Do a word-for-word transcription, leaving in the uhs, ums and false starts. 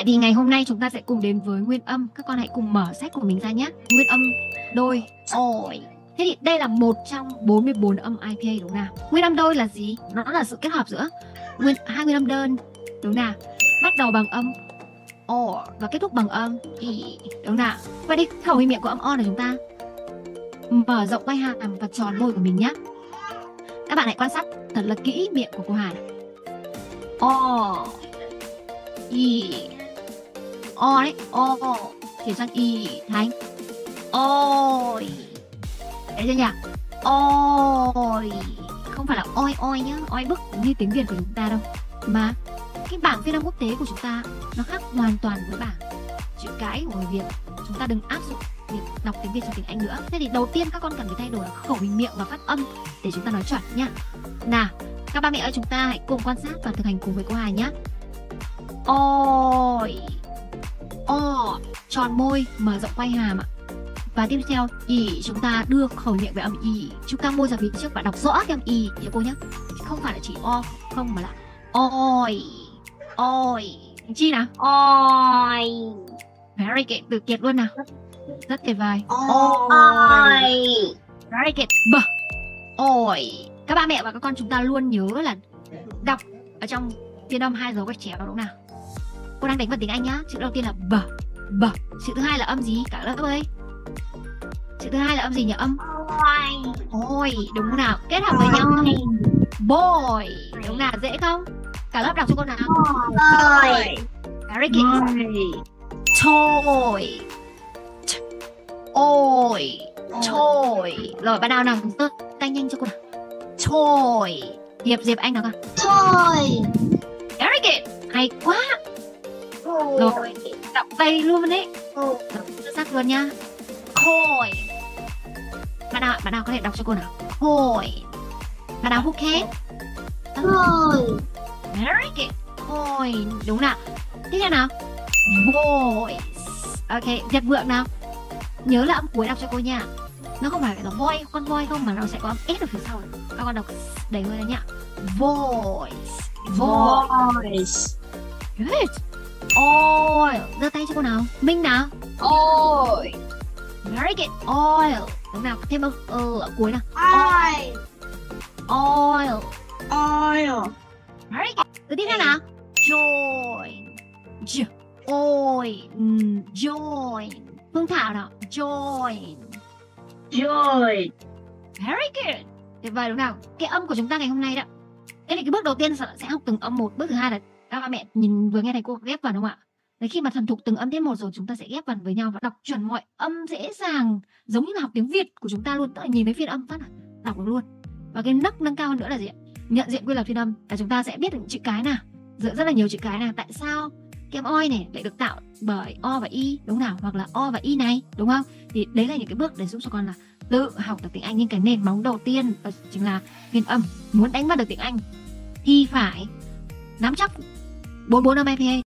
Vậy thì ngày hôm nay chúng ta sẽ cùng đến với nguyên âm. Các con hãy cùng mở sách của mình ra nhé. Nguyên âm đôi. Ôi. Thế thì đây là một trong bốn mươi bốn âm i pê a đúng nào? Nguyên âm đôi là gì? Nó là sự kết hợp giữa nguyên, hai nguyên âm đơn đúng nào? Bắt đầu bằng âm O và kết thúc bằng âm I đúng nào? Vậy đi, khẩu hình miệng của âm O của chúng ta. Mở rộng quai hàm và tròn môi của mình nhé. Các bạn hãy quan sát thật là kỹ miệng của cô Hà. O I O đấy, O chuyển sang I thành Ôi. Đấy chưa nhỉ? Ôi. Không phải là oi oi nhá, oi bức như tiếng Việt của chúng ta đâu. Mà cái bảng phiên âm quốc tế của chúng ta nó khác hoàn toàn với bảng chữ cái của người Việt. Chúng ta đừng áp dụng việc đọc tiếng Việt sang tiếng Anh nữa. Thế thì đầu tiên các con cần phải thay đổi là khẩu hình miệng và phát âm để chúng ta nói chuẩn nhá. Nào, các ba mẹ ơi, chúng ta hãy cùng quan sát và thực hành cùng với cô Hà nhá. Ôi. O, tròn môi, mở rộng quai hàm ạ. Và tiếp theo I, chúng ta đưa khẩu miệng về âm I. Chúng ta môi ra phía trước và đọc rõ cái âm I nhé cô nhé. Không phải là chỉ O không mà là Ôi. Ôi. Chi nào? Ôi. Very good, từ kiệt luôn nào. Rất tuyệt vời. Ôi. Very good. B. Ôi. Các ba mẹ và các con chúng ta luôn nhớ là đọc ở trong phiên âm hai dấu gạch chéo đúng nào? Cô đang đánh vần tiếng Anh nhá. Chữ đầu tiên là b, b. Chữ thứ hai là âm gì cả lớp ơi? Chữ thứ hai là âm gì nhỉ? Âm Ôi. Ôi, đúng nào? Kết hợp với nhau không? Boy. Đúng nào? Dễ không? Cả lớp đọc cho cô nào. Ôi. Very good. Thôi. Ôi. Thôi. Rồi bắt đầu nào, tay nhanh cho cô nào. Thôi. Diệp Diệp Anh nào con. Thôi. Very good. Hay quá. Rồi, đọc tay luôn đấy. Đọc sắc luôn nhá. Khôi. Bạn nào, bạn nào có thể đọc cho cô nào. Khôi. Bạn nào hút hết. Khôi. Very good. Khôi. Đúng nào. Tiếp theo nào. Voice. Ok, Nhật Vượng nào. Nhớ là âm cuối đọc cho cô nha. Nó không phải là voi, con voi không mà nó sẽ có âm S ở phía sau. Các con đọc đầy hơi ra nhá. Voice. Voice. Good. Oil. Giơ tay cho cô nào. Minh nào. Oil. Very good. Oil. Đúng nào? Thêm âm ừ, ở cuối nào. Oil. Oil. Oil. Very good. Từ tiếp theo nào. Join. Join. Join. Join. Phương Thảo nào. Join. Join. Very good. Tuyệt vời đúng nào? Cái âm của chúng ta ngày hôm nay đó. Thế thì cái bước đầu tiên sẽ học từng âm một. Bước thứ hai là các ba mẹ nhìn vừa nghe thầy cô ghép vào đúng không ạ? Đấy, khi mà thuần thục từng âm tiết một rồi chúng ta sẽ ghép vào với nhau và đọc chuẩn mọi âm dễ dàng, giống như là học tiếng Việt của chúng ta luôn. Tức là nhìn thấy phiên âm phát là đọc được luôn. Và cái nấc nâng cao hơn nữa là gì ạ? Nhận diện quy luật phiên âm là chúng ta sẽ biết được chữ cái nào, rất là nhiều chữ cái nào. Tại sao cái âm oi này lại được tạo bởi O và I đúng nào? Hoặc là O và I này đúng không? Thì đấy là những cái bước để giúp cho con là tự học được tiếng Anh. Nhưng cái nền móng đầu tiên đó chính là phiên âm. Muốn đánh vào được tiếng Anh thì phải nắm chắc bốn mươi bốn năm i pê a.